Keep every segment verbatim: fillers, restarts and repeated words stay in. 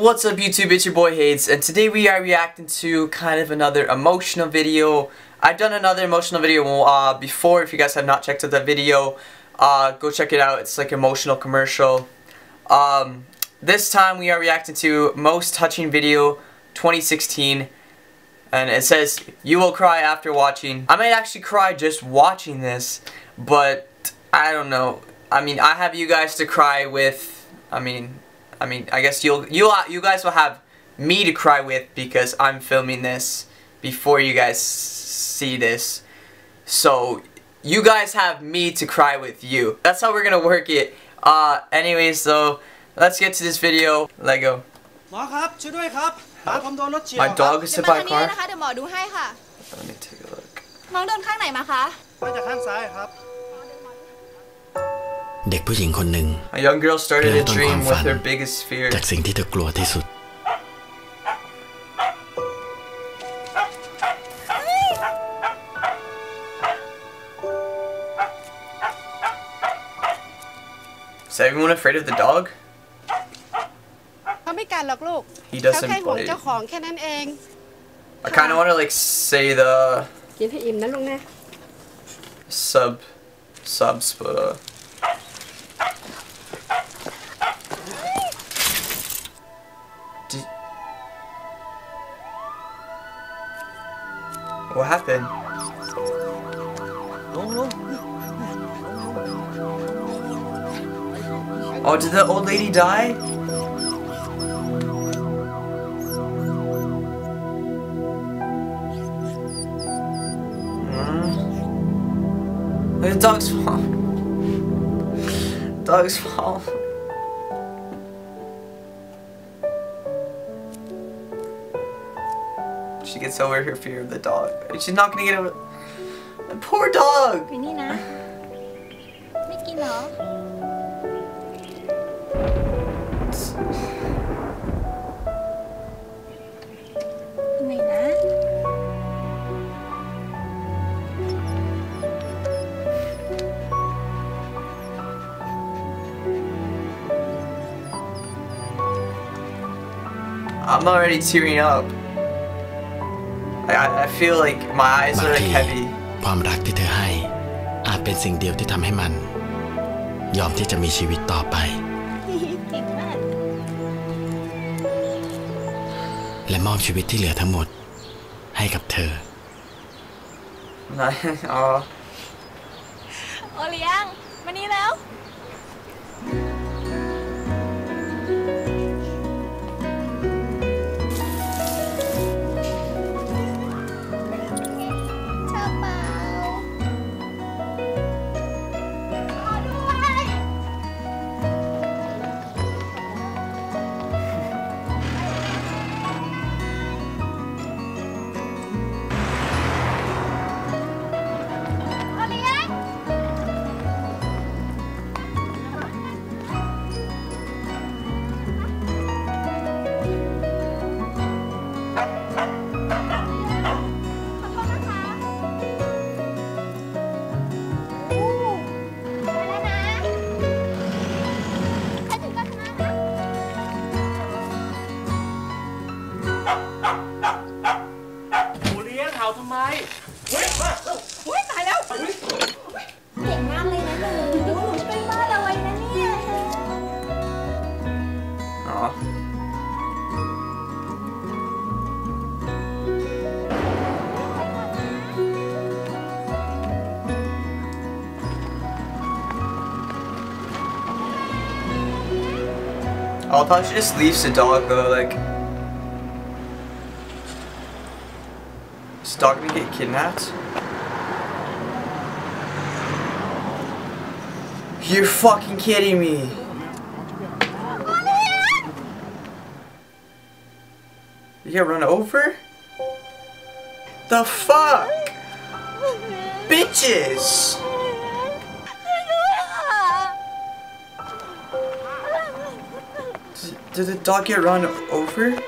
What's up YouTube, it's your boy Hayden, and today we are reacting to kind of another emotional video. I've done another emotional video uh, before. If you guys have not checked out that video, uh, go check it out. It's like emotional commercial. Um, this time we are reacting to most touching video twenty sixteen, and it says, you will cry after watching. I might actually cry just watching this, but I don't know. I mean, I have you guys to cry with. I mean... I mean, I guess you'll you you guys will have me to cry with because I'm filming this before you guys see this. So you guys have me to cry with you. That's how we're gonna work it. Uh, anyways, so let's get to this video. Lego. My dog is hit by a car. Let me take a look. A young girl started a dream with her biggest fear. Is everyone afraid of the dog? He doesn't play. I kind of want to like say the sub subs but uh what happened? Oh, did the old lady die? Mm. The dog's fall. Dog's fall. She gets over her fear of the dog. She's not gonna get over. The poor dog! I'm already tearing up. I, I feel like my eyes are like heavy. I'll probably just leave the dog though, like. Is the dog gonna get kidnapped? You're fucking kidding me! You get run over? The fuck? Bitches! Did the dog get run over?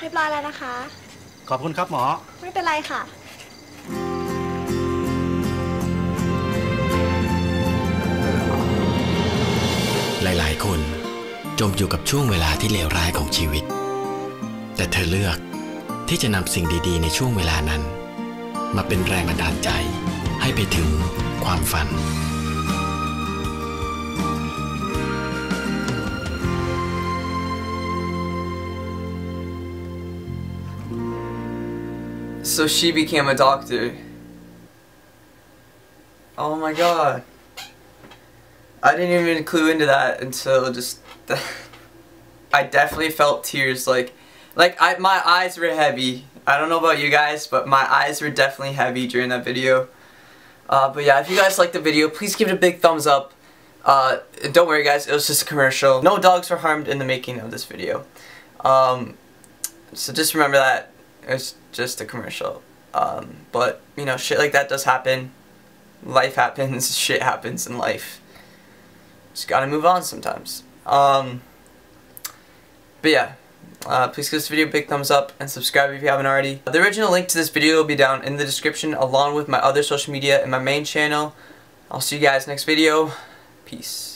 เรียบร้อยแล้วนะคะขอบคุณครับหมอไม่เป็นไรค่ะหลายๆคนจมอยู่กับช่วงเวลาที่เลวร้ายของชีวิตแต่เธอเลือกที่จะนำสิ่งดีๆในช่วงเวลานั้นมาเป็นแรงบันดาลใจให้ไปถึงความฝันSo she became a doctor. Oh my god. I didn't even clue into that until just... I definitely felt tears like... Like, I, my eyes were heavy. I don't know about you guys, but my eyes were definitely heavy during that video. Uh, but yeah, if you guys liked the video, please give it a big thumbs up. Uh, don't worry guys, it was just a commercial. No dogs were harmed in the making of this video. Um, so just remember that. It's just a commercial, um, but you know, shit like that does happen. Life happens, shit happens in life. Just gotta move on sometimes. Um, but yeah, uh, please give this video a big thumbs up and subscribe if you haven't already. The original link to this video will be down in the description along with my other social media and my main channel. I'll see you guys next video. Peace.